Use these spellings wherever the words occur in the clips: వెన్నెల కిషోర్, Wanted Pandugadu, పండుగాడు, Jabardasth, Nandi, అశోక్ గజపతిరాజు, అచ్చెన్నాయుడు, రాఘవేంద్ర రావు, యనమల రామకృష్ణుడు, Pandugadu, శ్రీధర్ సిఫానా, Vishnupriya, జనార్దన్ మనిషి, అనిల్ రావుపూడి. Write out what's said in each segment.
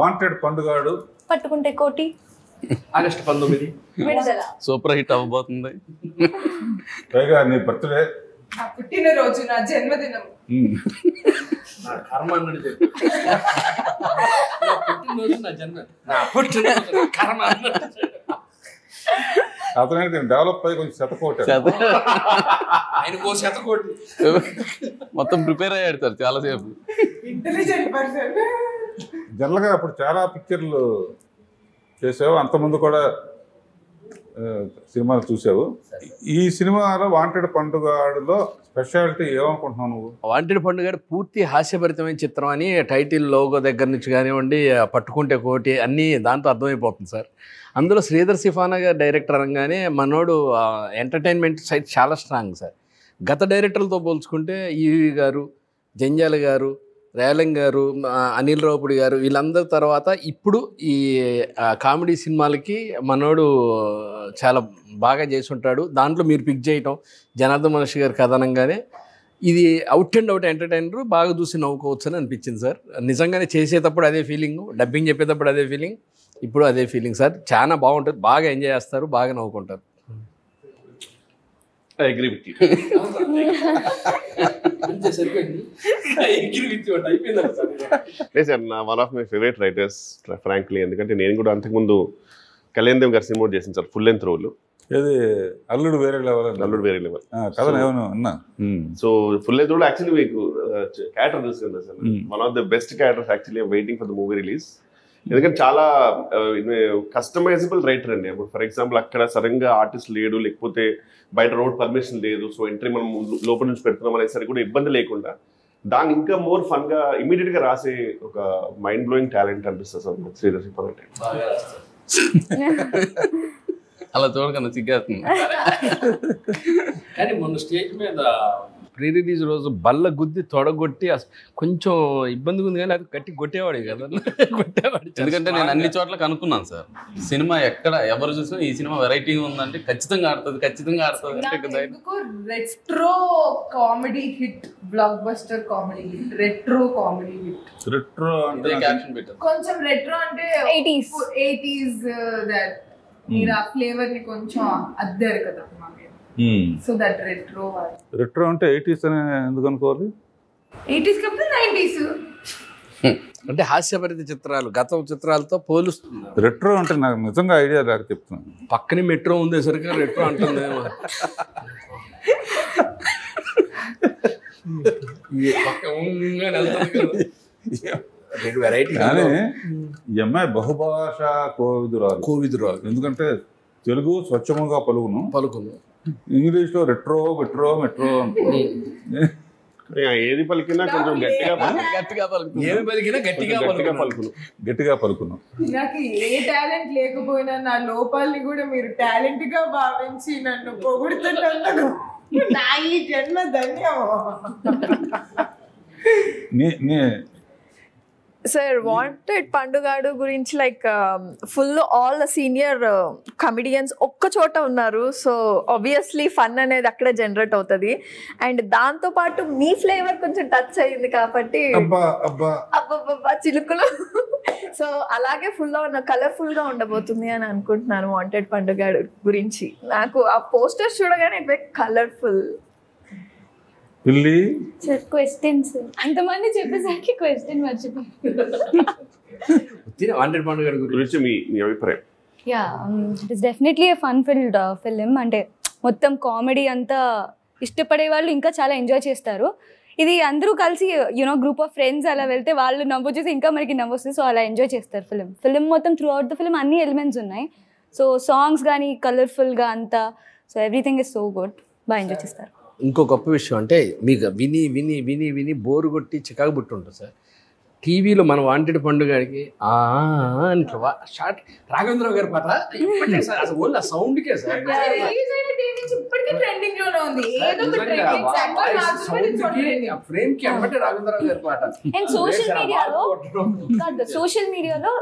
Wanted Pandugadu. పట్టుకుంటే కోటి August 19 విడుదల సూపర్ హిట్ అవబోతుంది పైగా నీ బర్త్డే నా పుట్టిన రోజు నా జన్మదినం నా కర్మ అన్నది చెప్పు నా పుట్టిన రోజు నా జన్మ నా పుట్టిన రోజు కర్మ అన్నది అతనే డెవలప్ అయ్యి కొంచెం శతకోటి ఆయన కో శతకోటి మొత్తం ప్రిపేర్ అయ్యారు సార్ చాలా సేపు ఇంటెలిజెంట్ పర్సన్ జనరల్ గా అప్పుడు చాలా పిక్చర్లు చేసావు అంత ముందు కూడా సినిమాలు చూసావు ఈ సినిమాలో వాంటెడ్ పండుగలో స్పెషాలిటీ ఏమనుకుంటున్నావు నువ్వు వాంటెడ్ పండుగ పూర్తి హాస్యభరితమైన చిత్రం అని టైటిల్ లోగో దగ్గర నుంచి కానివ్వండి పట్టుకుంటే కోటి అన్నీ దాంతో అర్థమైపోతుంది సార్ అందులో శ్రీధర్ సిఫానా గారు డైరెక్టర్ అనగానే మనోడు ఎంటర్టైన్మెంట్ సైడ్ చాలా స్ట్రాంగ్ సార్ గత డైరెక్టర్లతో పోల్చుకుంటే ఈవి గారు జంజాల గారు రేలంగ్ గారు అనిల్ రావుపూడి గారు వీళ్ళందరి తర్వాత ఇప్పుడు ఈ కామెడీ సినిమాలకి మనోడు చాలా బాగా చేసి ఉంటాడు దాంట్లో మీరు పిక్ చేయటం జనార్దన్ మనిషి గారి కథనంగానే ఇది అవుట్ అండ్ అవుట్ ఎంటర్టైనర్ బాగా చూసి నవ్వుకోవచ్చు అని అనిపించింది సార్ నిజంగానే చేసేటప్పుడు అదే ఫీలింగ్ డబ్బింగ్ చెప్పేటప్పుడు అదే ఫీలింగ్ ఇప్పుడు అదే ఫీలింగ్ సార్ చాలా బాగుంటుంది బాగా ఎంజాయ్ చేస్తారు బాగా నవ్వుకుంటారు I agree with you. One of my favorite writers, frankly, and So, full level actually one of the best characters actually I'm waiting for the movie release. ఎందుకంటే చాలా customisable writer అండి ఇప్పుడు for example అక్కడ సడన్గా artist లేడు లేకపోతే బయట road permission లేదు సో ఎంట్రీ మనం లోపల నుంచి పెడుతున్నాం అనేసరికి కూడా ఇబ్బంది లేకుండా దాన్ని ఇంకా మోర్ ఫన్గా ఇమీడియట్గా రాసే ఒక మైండ్ బ్లోయింగ్ టాలెంట్ అనిపిస్తుంది సార్ శ్రీధర్ అలా చూడకుండా సిగ్గేస్తుంది కానీ మొన్న స్టేజ్ మీద ప్రీ రిలీజ్ రోజు బల్ల గుద్ది తొడగొట్టి కొంచెం ఇబ్బందిగా ఉంది కానీ అది గట్టి కొట్టేవాడే కదా కొట్టేవాడు ఎందుకంటే నేను అన్ని చోట్ల కనుక్కున్నాను సార్ సినిమా ఎక్కడ ఎవరు చూసినా ఈ సినిమా వెరైటీ ఉందంటే ఖచ్చితంగా ఆడుతుంది ఖచ్చితంగా ఆడుతుంది retro comedy hit blockbuster comedy hit retro comedy hit retro అంటే క్యాప్షన్ పెట్టారు కొంచెం రెట్రో అంటే 80s దట్ మీరు ఆ ఫ్లేవర్ ని కొంచెం అద్దారు కదా So that retro was. Retro అంటే 80s అనే ఎందుకు అనుకోవాలి 80s కంటే 90s అంటే హాస్యభరిత చిత్రాలు గత చిత్రాలతో పోలుస్తుంది రెట్రో అంటే నాకు నిజంగా ఐడియా రాక చెప్తున్నాను పక్కనే మెట్రో ఉందేసరికి రెట్రో అంటుంది రెండు వెరైటీ కానీ ఈ అమ్మాయి బహుభాషా కోవిదురాలు ఎందుకంటే తెలుగు స్వచ్ఛముగా పలుకును ఇంగ్లీష్లో రెట్రో మెట్రో మెట్రో ఏది పలికినా కొంచెం గట్టిగా పలుకున్నాం నాకు ఏ టాలెంట్ లేకపోయినా నా లోపాలని కూడా మీరు టాలెంట్ గా భావించి నన్ను పొగుడుతున్నందుకు నా ఈ జన్మ ధన్యం Sir, Wanted Pandugadu gurinchi like full all the senior comedians okka chota unnaru so obviously fun anedi akkada generate avutadi and danto paatu mee flavor koncham touch ayindi kabatti abba abba abba abba chilukulu so alage full on colorful ga undabotundi ani anukuntunanu Wanted Pandugadu gurinchi naaku aa poster chudagane it was colorful అంతమంది చెప్పేసరికి question మర్చిపోయింది ఏ fun field film అంటే మొత్తం comedy అంతా ఇష్టపడే వాళ్ళు ఇంకా చాలా ఎంజాయ్ చేస్తారు ఇది అందరూ కలిసి యూనో గ్రూప్ ఆఫ్ ఫ్రెండ్స్ అలా వెళ్తే వాళ్ళు నవ్వు చేసి ఇంకా మనకి నవ్వు వస్తుంది సో అలా ఎంజాయ్ చేస్తారు ఫిలిం ఫిలిం మొత్తం త్రూ అవుట్ ద ఫిలిం అన్ని ఎలిమెంట్స్ ఉన్నాయి సో సాంగ్స్ కానీ కలర్ఫుల్గా అంతా so everything is so good బాగా ఎంజాయ్ చేస్తారు ఇంకో గొప్ప విషయం అంటే మీకు విని విని విని విని బోరు కొట్టి చికాకు బుట్టు ఉంటుంది సార్ టీవీలో మన వాంటెడ్ పండుగకి ఇట్లా షార్ట్ రాఘవేంద్ర గారి పాట సౌండ్కే సార్ ఫ్రేమ్కి అమ్మటే రాఘవేంద్రరావు గారి పాట సోషల్ మీడియాలో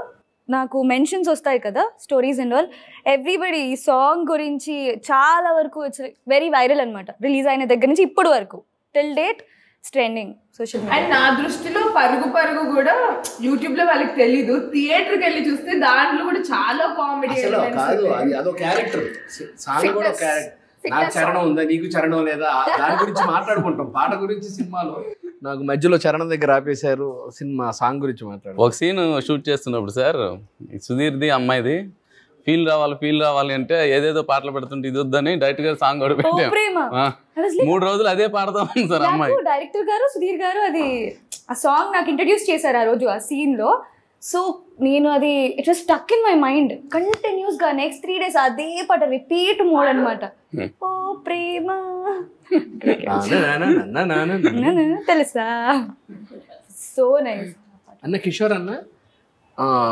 నాకు మెన్షన్స్ వస్తాయి కదా స్టోరీస్ అండ్ ఆల్ ఎవ్రీబడి ఈ సాంగ్ గురించి చాలా వరకు వెరీ వైరల్ అనమాట రిలీజ్ అయిన దగ్గర నుంచి ఇప్పుడు వరకు till date It's trending social media. And I don't know YouTube lo theater a character. Character. Feel raval ante ededo paatlu pedutunte idodani director garu song odu pettaru oh prema adasli 3 రోజులు అదే పాడతాం sir అమ్మాయి నాకు director గారు సుధీర్ గారు అది ఆ song నాకు ఇంట్రోడ్యూస్ చేశారు ఆ రోజు ఆ సీన్ లో సో నేను అది it was stuck in my mind continuous గా నెక్స్ట్ 3 డేస్ అదే పాట రిపీట్ మోడ్ అన్నమాట ఓ ప్రేమ నా నా నా తెలుసా సో నైస్ అన్న కిషోర్ అన్న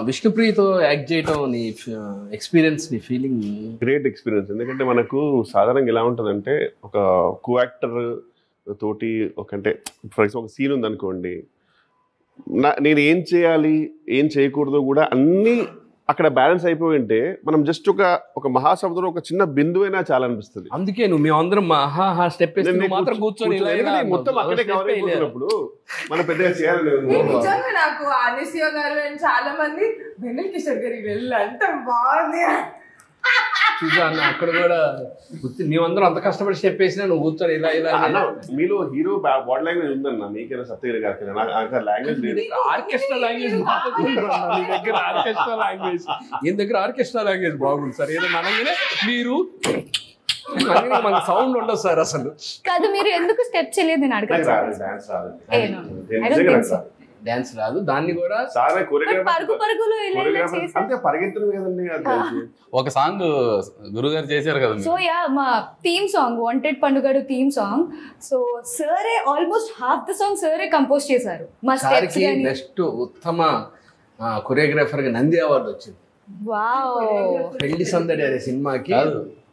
Vishnupriya to act experience ni feeling great experience endukante manaku sadharanam ela untadante oka co-actor toti okante for example scene und anukondi nenu em cheyali em cheyakududo kuda anni akada balance ayipoyinte manam just oka maha samudram oka chinna bindu aina chaala anpistundi anduke nu me andram maha ha step esthunu maatram goochoni ela mottham akade cover ayipoyinappudu మన పెద్ద చేయాలి నిజంగా నాకు ఆనిసియో గారు అని చాలా మంది వెన్నెల కిషోర్ గారికి వెళ్ళంట బాగుంది చూసాను అక్కడ కూడా నీవందరూ అంత కష్టపడి చెప్పేసినా నువ్వు కూర్చొని ఇలా ఇలా మీలో హీరో బాడీ లాంగ్వేజ్ ఉందన్న మీకేనా సత్యవీర్ గారికి నాకు లాంగ్వేజ్ లేదు ఆర్కెస్ట్రా లాంగ్వేజ్ మీ దగ్గర ఆర్కెస్ట్రా లాంగ్వేజ్ మీ దగ్గర ఆర్కెస్ట్రా లాంగ్వేజ్ బాగుంది సార్ ఏదో మనమే మీరు సౌండ్ ఉండదు సార్ అసలు కాదు మీరు ఎందుకు స్టెప్ చేయలేదు నేను అడగలేదు డాన్స్ రాదు దాన్ని కూడా ఒక సాంగ్ గురుగారు చేశారు కదా సో యా మా theme song wanted Pandugadu theme song so సరే ఆల్మోస్ట్ హాఫ్ ద సాంగ్ సరే కంపోజ్ చేశారు మా స్టెప్స్ గాని బెస్ట్ ఉత్తమ కొరియోగ్రాఫర్ కి నంది అవార్డు వచ్చింది వావ్ పెళ్లి సందడి అనే సినిమాకి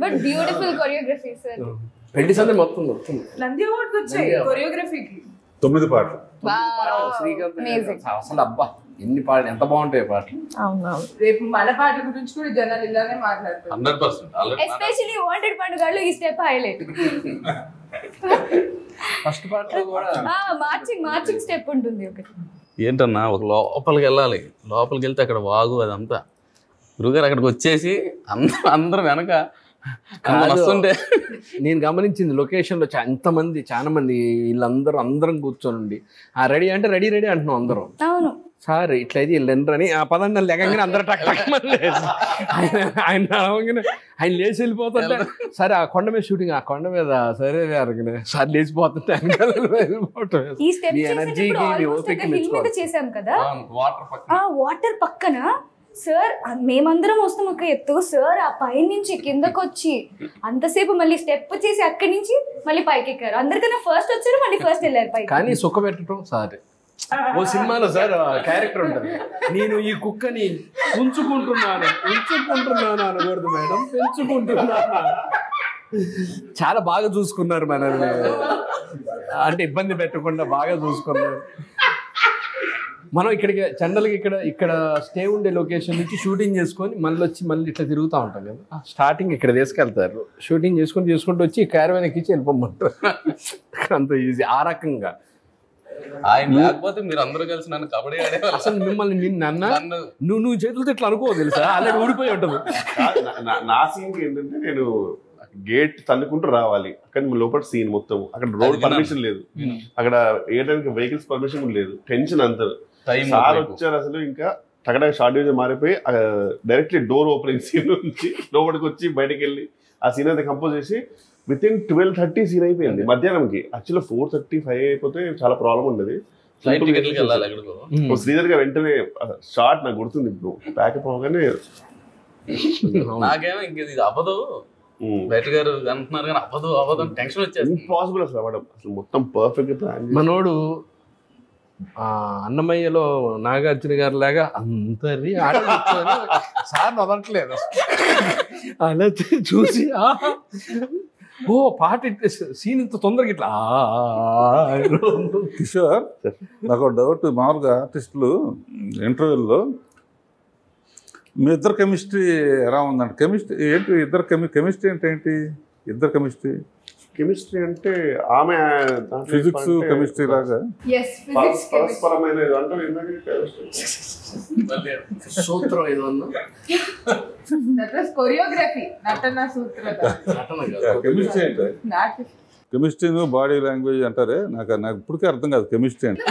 But beautiful choreography, sir. Pendi sir, matthum matthum. Nandi award kuchche choreography ki. 9 paatlu. Wow, amazing. Asala abba. Enni paatlu enta baaguntayi paatlu. Avunu. Repu mala paatlu gurinchi kuda janal illane maatladtaru. 100%. Especially wanted pandugadu ee step highlight. First paatlu kuda marching step untundi okati. Entanna oka lopaliki ellali. Lopaliki velthe akkada vaagu adantha. గురుగారు అక్కడికి వచ్చేసి అందరూ వెనక వస్తుంటే నేను గమనించింది లొకేషన్లో ఎంతమంది చాలా మంది వీళ్ళందరూ అందరం కూర్చొని ఉండి ఆ రెడీ అంటే రెడీ రెడీ అంటున్నాం అందరం అవును సార్ ఇట్లయితే వీళ్ళందరూ అని ఆ పదాన్ని లెగంగానే అందరూ టక్ టక్ ఆయన లేచి వెళ్ళిపోతుంటే సరే ఆ కొండ మీద షూటింగ్ ఆ కొండ మీద సరే అరగనే సార్ లేచిపోతుంటే ఎనర్జీకి ఓపిక వాటర్ పక్కన సార్ మేమందరం వస్తాం ఒక ఎత్తు సార్ ఆ పై నుంచి కిందకు వచ్చి అంతసేపు మళ్ళీ స్టెప్ చేసి అక్కడి నుంచి మళ్ళీ పైకి ఎక్కారు అందరికన్నా ఫస్ట్ వచ్చారు మళ్ళీ ఫస్ట్ వెళ్ళారు పైకి కానీ సుఖ పెట్టడం సార్ ఓ సినిమాలో సార్ క్యారెక్టర్ ఉంటుంది నేను ఈ కుక్కని ఉంచుకుంటున్నాను అనకూడదు మేడం పెంచుకుంటున్నాను చాలా బాగా చూసుకున్నారు మనల్ని అంటే ఇబ్బంది పెట్టకుండా బాగా చూసుకున్నారు మనం ఇక్కడికి జనరల్గా ఇక్కడ స్టే ఉండే లొకేషన్ నుంచి షూటింగ్ చేసుకొని మళ్ళీ ఇట్లా తిరుగుతూ ఉంటాం కదా స్టార్టింగ్ ఇక్కడ తీసుకెళ్తారు షూటింగ్ చేసుకుంటూ వచ్చి క్యారవాన్ ఎక్కించి వెళ్ళిపోమంటారు అంత ఈజీ ఆ రకంగా అసలు మిమ్మల్ని నువ్వు చేతులతో ఇట్లా అనుకోవు తెలుసా అలా ఊడిపోయి ఉంటుంది నా సీన్ ఏంటంటే నేను గేట్ తల్లుకుంటూ రావాలి అక్కడ లోపల సీన్ మొత్తం అక్కడ రోడ్ పర్మిషన్ లేదు అక్కడ ఏదైనా వెహికల్స్ పర్మిషన్ కూడా లేదు టెన్షన్ అంతా సార్ వచ్చారు అసలు ఇంకా టగడ షార్ట్ వీడియో మారిపోయి డైరెక్ట్లీ డోర్ ఓపెనింగ్ సీన్ నుంచి లోపలికి వచ్చి బయటకు వెళ్ళి ఆ సీన్ అయితే కంపోజ్ చేసి విత్ ఇన్ 12:30 సీన్ అయిపోయింది మధ్యాహ్నంకి యాక్చువల్గా 4:35 అయిపోతే చాలా ప్రాబ్లం ఉండేది శ్రీధర్ గారు వెంటనే షార్ట్ నాకు గుర్తుంది ఇప్పుడు ప్యాకప్ అవగానే నాకేమో ఇంక ఇది అవ్వదు బయటగారు అంటున్నారు కానీ అవ్వదు టెన్షన్ వచ్చేది ఇంపాసిబుల్ అసలు మనోడు అన్నమయ్యలో నాగార్జున గారి లాగా అందరినీ ఆడవచ్చు సార్ వదలట్లేదు. అలా చూసి ఓ పాట ఇట్లా సీన్ ఇంత తొందరగా ఇట్లా కిషోర్ నాకు డౌట్. మామూలుగా ఆర్టిస్టులు ఇంటర్వ్యూల్లో మీ ఇద్దరు కెమిస్ట్రీ ఎలా ఉందండి? కెమిస్ట్రీ ఏంటి ఇద్దరు కెమిస్ట్రీ అంటే ఏంటి? ఇద్దరు కెమిస్ట్రీ కెమిస్ట్రీ అంటే ఆమె ఫిజిక్స్ కెమిస్ట్రీ లాగా సూత్రం ఏదో కొరియోగ్రఫీ నటన సూత్రం. కెమిస్ట్రీ అంటే కెమిస్ట్రీ బాడీ లాంగ్వేజ్ అంటారే, నాకు ఇప్పటికే అర్థం కాదు కెమిస్ట్రీ అంటే.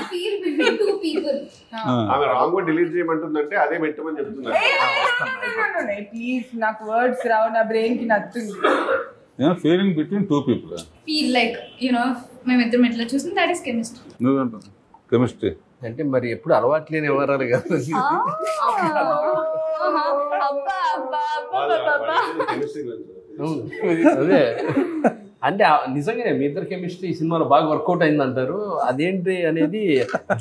ఆమె రాంగ్ గా డిలీట్ చేయమంటుందంటే అదే పెట్టమని చెప్తున్నారు. ప్లీజ్ నాకు వర్డ్స్ రావు, నా బ్రెయిన్ కి నచ్చింది. Yeah, feeling between two people. Feel like, you know, మేమిద్దరం ఎట్లా చూసిన that is chemistry. No, no, no. Chemistry. అంటే మరి ఎప్పుడు అలవాట్లేని ఎవరాలు కాదు. అదే అంటే నిజంగానే మీ ఇద్దరు కెమిస్ట్రీ ఈ సినిమాలో బాగా వర్కౌట్ అయిందంటారు. అదేంటి అనేది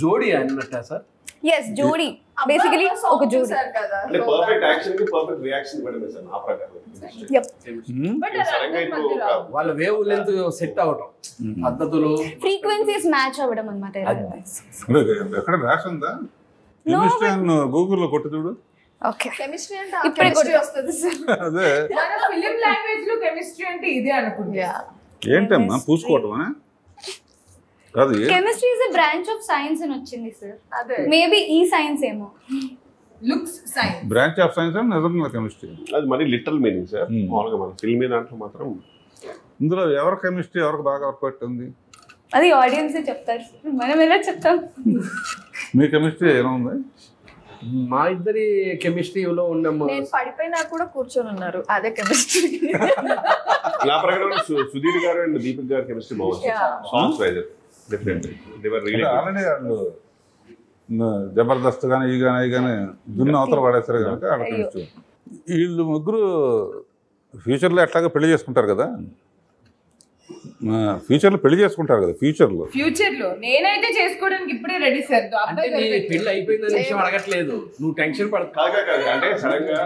జోడీ అన్నట్ట సార్? Yes, జోడీ. Basically, ఒక జోడీ. అంటే పర్ఫెక్ట్ యాక్షన్ కి పర్ఫెక్ట్ రియాక్షన్ పడింది సార్ ఆ ప్రకారం. Yep. బట్ వాళ్ళ వేవ్ లెంత్ సెట్ అవడం, పద్ధతులు, ఫ్రీక్వెన్సీస్ మ్యాచ్ అవడం అన్నమాట. ఎక్కడ రాసిందా? కెమిస్ట్రీ అన్న గూగుల్ లో కొట్టి చూడు. ఓకే కెమిస్ట్రీ అంటే ఇప్పుడే కొట్టి వస్తది సార్. అదే మన ఫిల్మ్ లాంగ్వేజ్ లో కెమిస్ట్రీ అంటే ఇదే అనుకుంటా. ఏంటమ్మా పూసుకోవటమా? Chemistry is a branch of science in ochindi sir. Maybe e science emo. Looks science. Branch of science and natural chemistry. Adi mari literal meaning sir. Maalaga man film edantlo matram. Indulo evaru chemistry evaru baaga work outundi. Adi audience e cheptaru sir. Manam ela cheptam. Mee chemistry ela undi? మా ఇద్దరి కెమిస్ట్రీలో ఉన్నాము. నేను పడిపోయినా కూడా కూర్చొని ఉన్నారు అదే కెమిస్ట్రీ. నా ప్రకారం సుధీర్ గారు అండ్ దీపక్ గారు కెమిస్ట్రీ బాగుంది. Songs wise different, they were really already వాళ్ళు జబర్దస్త్ గానే ఈగానే దున్న అవతల పడేస్తారు కనుక అలా కెమిస్ట్రీ. వీళ్ళు ముగ్గురు ఫ్యూచర్లో ఎట్లాగా పెళ్లి చేసుకుంటారు కదా, ఫ్యూచర్ లో పెళ్లి చేసుకుంటారు కదా, ఫ్యూచర్ లో నేనైతే చేసుకోవడానికి ఇప్పుడే రెడీ సార్. పెళ్లి అయిపోయిందనే విషయం అడగట్లేదు, నువ్వు టెన్షన్ పడదు. అంటే సడన్ గా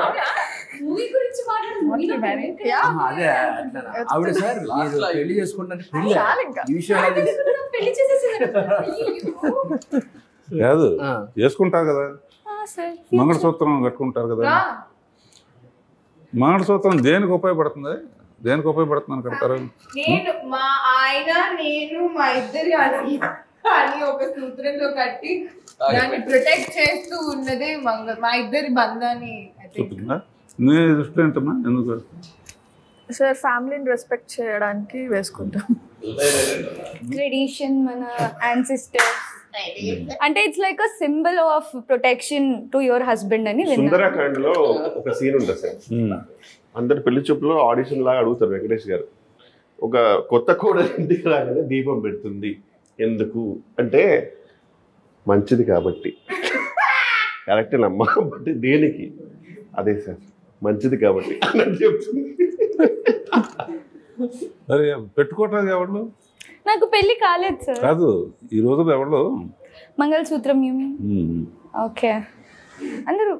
మూవీ గురించి మాట్లాడుతున్నాం, పెళ్లి చేసుకుంటానికి కాదు చేసుకుంటారు కదా, మంగళసూత్రం కట్టుకుంటారు కదా. మంగళసూత్రం దేనికి ఉపయోగపడుతుంది? దేనికి ఉపయోగపడుతున్నాను కడతారు? నేను మా ఆయన నేను మా ఇద్దరి అని ఒక సూత్రంలో కట్టి దాన్ని ప్రొటెక్ట్ చేస్తూ ఉన్నదే మా ఇద్దరి బంధాన్ని. నీ దృష్టి ఏంటమ్మా? ఎందుకు సార్ ఫ్యామిలీని రెస్పెక్ట్ చేయడానికి వేసుకుంటాం. ట్రెడిషన్ మన యాన్సిస్టర్స్ అంటే it's like a symbol of protection to your husband అని. సుందరకాండలో ఒక సీన్ ఉంటుంది సార్, అందరు పెళ్లి చూపులో ఆడిషన్ లాగా అడుగుతారు. వెంకటేష్ గారు ఒక కొత్త కోడలింటి లాగానే దీపం పెడుతుంది. ఎందుకు అంటే మంచిది కాబట్టి. కరెక్టేనమ్మా, బట్ దేనికి? అదే సార్ మంచిది కాబట్టి అని చెప్తుంది. మరి పెట్టుకోవట్లేదు ఎవరు? నాకు పెళ్లి కాలేదు సార్. కాదు ఈ రోజుల్లో ఎవరు మంగళసూత్రం ఓకే అందరూ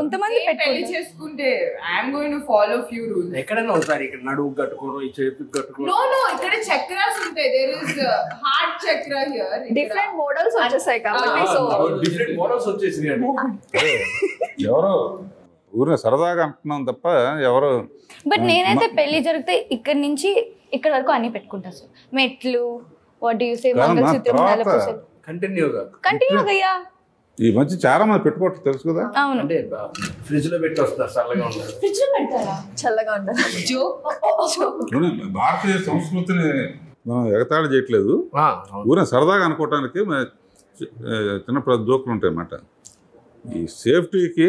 కొంతమంది పెళ్లి చేసుకుంటే I'm going to follow few rules. ఎక్కడైనా ఒకసారి ఇక్కడ నడువు కట్టుకోవడం, ఈ చేతి కట్టుకోవడం. నో నో ఇక్కడ చక్రాస్ ఉంటాయి. There is heart chakra here. Different models వచ్చేసాయి కాబట్టి సో డిఫరెంట్ మోడల్స్ వచ్చేసాయి. ఎవరో ఊరినే సరదాగా అంటున్నాం తప్ప ఎవరు. బట్ నేనైతే పెళ్లి జరిగితే ఇక్కడ నుంచి ఇక్కడ వరకు అన్ని పెట్టుకుంటా సార్. మెట్లు వాట్ డు యు సే మంగళసూత్రం నలపూస కంటిన్యూగా యా ఈ మంచి చాలా మంది పెట్టుకోవట్లేదు తెలుసు కదా. అంటే ఫ్రిడ్జ్ లో పెట్టి వస్తారు చల్లగా ఉంటారు. ఫ్రిడ్జ్ లో పెడతారా చల్లగా ఉంటారు. భారతీయ సంస్కృతిని మనం ఎగతాళి చేయట్లేదు, ఊరే సరదాగా అనుకోవటానికి చిన్నప్పుడు జోకులు ఉంటాయి అన్నమాట. ఈ సేఫ్టీకి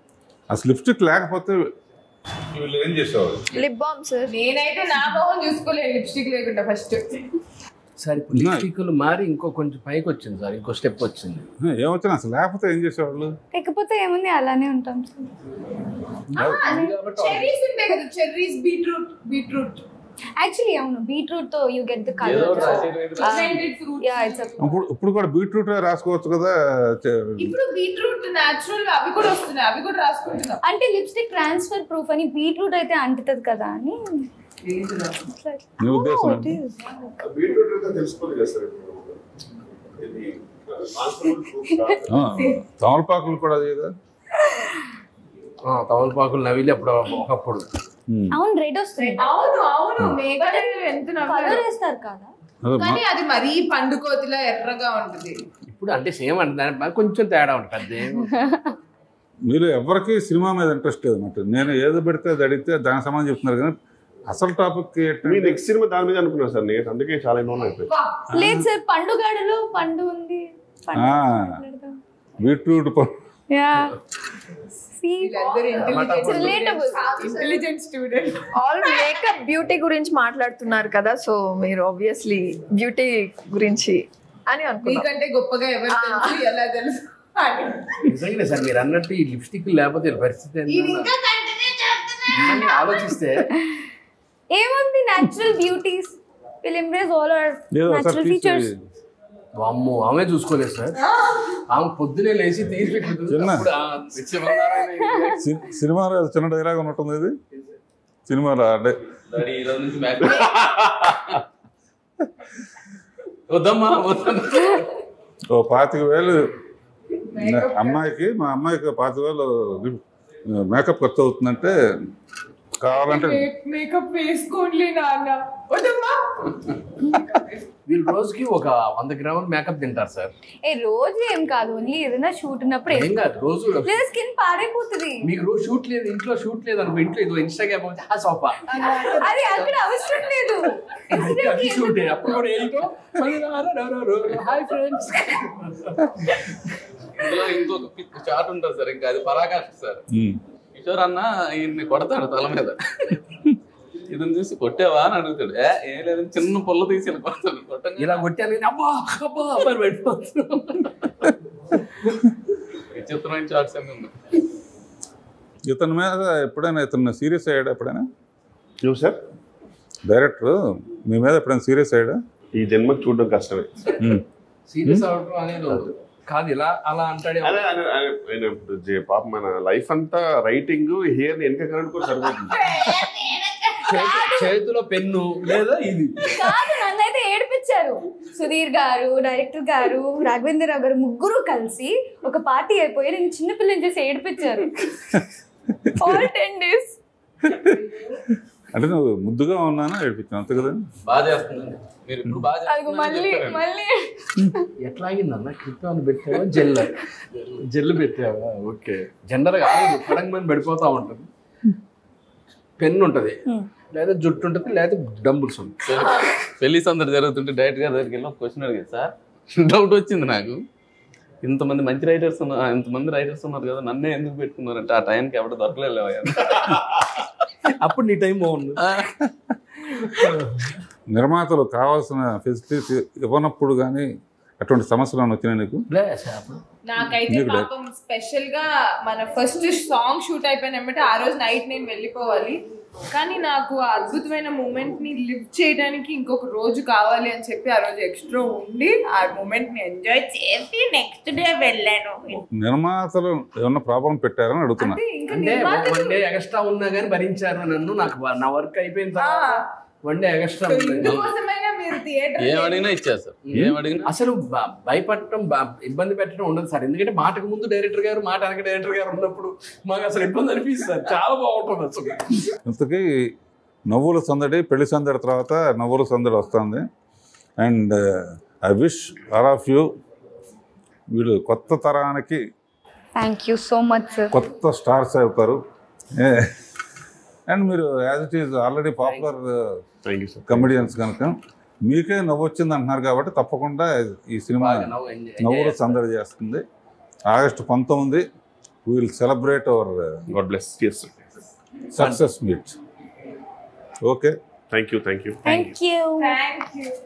అసలు లిప్స్టిక్ లేకపోతే ఏం చేసేవాళ్ళు? Lip balm sir. నేనైతే నా మొహం చూసుకోలేదు లిప్స్టిక్ లేకుండా ఫస్ట్. సార్ ఇప్పుడు లిప్స్టిక్లు మారి ఇంకో కొంచెం పైకి వచ్చింది సార్, ఇంకో స్టెప్ వచ్చింది. ఏమొచ్చింది అసలు లేకపోతే ఏం చేసేవాళ్ళు? లేకపోతే ఏముంది అలానే ఉంటాం సార్. చెర్రీస్ ఉంటాయి కదా, cherries, beetroot, beetroot actually I know beetroot though you get the color blended fruit yeah it's ఇప్పుడు కూడా beetroot రాసుకోవచ్చు కదా. ఇప్పుడు beetroot natural అవి కూడా వస్తున్నాయి, అవి కూడా రాసుకుంటున్నా అంటే lipstick transfer proof అని beetroot అయితే అంటితది కదా అని ఏంటి రాసుకుంటా నీ ఉద్దేశం? beetroot అంటే తెలుసుకోవాలి కదా సార్, ఇది transfer proof ఆ తమలపాకులు కూడా అదేదా? ఆ తమలపాకులు నవిలి అప్పుడు ఒకప్పుడు అవును రెడ్ వస్తుంది. అవును అవును కలర్ వేస్తారు కదా, కానీ అది మరీ పండుకోతిలా ఎర్రగా ఉంటుంది. ఇప్పుడు అంటే సేమ్ అంటే కొంచెం తేడా ఉంటుంది. మీరు ఎవరికి సినిమా మీద ఇంట్రెస్ట్ లేదన్నట్టు, నేను ఏదో పెడితే అది అడిగితే దానికి సంబంధం చెప్తున్నారు కానీ అసలు టాపిక్ నెక్స్ట్ సినిమా దాని మీద అనుకున్నారు సార్. నేను అందుకే చాలా ఇన్వాల్వ్ అయిపోయింది. లేదు సార్ పండుగడలో పండు ఉంది, బీట్రూట్ బ్యూటీ గురించి మాట్లాడుతున్నారు కదా, సో మీరు ఆబ్వియస్లీ బ్యూటీ గురించి అని అనుకుంటే గొప్పగా ఎలా తెలుసు నిజంగా సార్. మీరు అన్నట్టు ఈ లిప్స్టిక్ లేకపోతే పరిస్థితి ఆలోచిస్తే ఏముంది, natural beauties will embrace all our natural features. అమ్మో ఆమె చూసుకోలేదు సార్, ఆమె పొద్దునే లేచి తీసి సినిమా చిన్న డైలాగ్ ఉన్నట్టుంది ఇది సినిమాలో అంటే ఓ 25,000 అమ్మాయికి, మా అమ్మాయికి 25,000 మేకప్ ఖర్చు అవుతుందంటే కావాలంటే మేకప్ వేసుకోండి నాన్న. వీళ్ళు రోజుకి ఒక 100 గ్రాములు మేకప్ తింటారు సార్. ఏ రోజు ఏం కాదు, ఓన్లీ ఏదైనా షూట్ ఉన్నప్పుడు ఏం కాదు, రోజు స్కిన్ పాడైపోతుంది. మీకు రోజు షూట్ లేదు, ఇంట్లో షూట్ లేదు అనుకో, ఇంట్లో ఇదో ఇన్స్టాగ్రామ్ ఆ సోఫా అది అక్కడ అవసరం లేదు, షూట్ అప్పుడు కూడా ఏంటో హాయ్ ఫ్రెండ్స్ ఇంకొక చాట్ ఉంటుంది సార్. ఇంకా అది పరాకాష్ సార్, కిషోర్ అన్న ఈయన్ని కొడతాడు తల మీద, ఇదని చూసి కొట్టావా అని అడుగుతాడు. ఏం లేదని చిన్న పొల్ల తీసి ఇలా కొడతాడు, కొట్ట ఇలా కొట్టాను అబ్బా అబ్బా అబ్బాయి పెట్టుకోవచ్చు. విచిత్రమైన షాట్స్ అన్నీ ఉన్నాయి. ఇతని మీద ఎప్పుడైనా ఇతను సీరియస్ అయ్యాడా ఎప్పుడైనా? చూడు సార్ డైరెక్టర్ మీ మీద ఎప్పుడైనా సీరియస్ అయ్యాడా? ఈ జన్మకు చూడడం కష్టమే, సీరియస్ అవడం అనేది కాదు. ఇలా అలా అంటాడే పాప మన లైఫ్ అంతా రైటింగ్ హియర్ ఎన్నికలు కూడా సరిపోతుంది, చేతిలో పెన్ను లేదా ఇది కాదు. నన్నైతే ఏడిపించారు సుధీర్ గారు, డైరెక్టర్ గారు, రాఘవేంద్ర గారు ముగ్గురు కలిసి ఒక పార్టీ అయిపోయి నేను చిన్నపిల్లని చేసి ఏడిపించారు. అంటే నువ్వు ముద్దుగా ఉన్నాను ఏడిపించాను అంతే కదా. ఎట్లాగిందన్న క్రిప్టాను పెట్టావా, జెల్లు జెల్లు పెట్టావా? ఓకే జనరల్గా పడంగా పడిపోతా ఉంటుంది, పెన్ ఉంటుంది, లేదా జుట్టు ఉంటుంది, లేదా డంబుల్స్ ఉంటాయి. పెళ్లి సందడి జరుగుతుంటే డైరెక్ట్ గారి దగ్గరికి వెళ్ళి క్వశ్చన్ అడిగారు సార్. డౌట్ వచ్చింది నాకు, ఇంతమంది మంచి రైటర్స్ ఉన్నారు, ఇంతమంది రైటర్స్ ఉన్నారు కదా, నన్నే ఎందుకు పెట్టుకున్నారంటే ఆ టైంకి ఎవడ దొరకలేదు, అప్పుడు నీ టైం బాగుంది. నిర్మాతలు కావాల్సిన ఫెసిలిటీస్ ఇవ్వనప్పుడు కానీ అటువంటి సమస్యలు వచ్చినాయి నీకు? నాకైతే పాపం స్పెషల్ గా మన ఫస్ట్ సాంగ్ షూట్ అయిపోయినట్టు ఆ రోజు నైట్ నేను వెళ్ళిపోవాలి, కానీ నాకు ఆ అద్భుతమైన మూమెంట్ ని లివ్ చేయడానికి ఇంకొక రోజు కావాలి అని చెప్పి ఆ రోజు ఎక్స్ట్రా ఉండి ఆ మూమెంట్ ని ఎంజాయ్ చేసి నెక్స్ట్ డే వెళ్ళాను. నిర్మాతలు ఏమన్నా ప్రాబ్లం పెట్టారని అడుగుతున్నా, అంటే ఎక్స్ట్రా ఉన్నా కానీ భరించారు నన్ను, నాకు నా వర్క్ అయిపోయింది. అసలు భయపడటం ఇబ్బంది పెట్టడం ఉండదు సార్, ఎందుకంటే మాటకు ముందు డైరెక్టర్ గారు, మాట వెనక డైరెక్టర్ గారు ఉన్నప్పుడు మాకు అసలు ఇబ్బంది అనిపిస్తుంది. చాలా బాగుంటుంది అసలు. ఇంతకీ నవ్వుల సందడి, పెళ్లి సందడి తర్వాత నవ్వుల సందడి వస్తుంది. And I wish all of you వీళ్ళు కొత్త తరానికి థ్యాంక్ యూ సో మచ్, కొత్త స్టార్స్ అవుతారు. అండ్ మీరు as it is already popular comedians కనుక మీకే నవ్వు వచ్చింది అంటున్నారు కాబట్టి తప్పకుండా ఈ సినిమా నవ్వులు సందడి చేస్తుంది. August 19 we will celebrate our success meet. Okay. Thank you.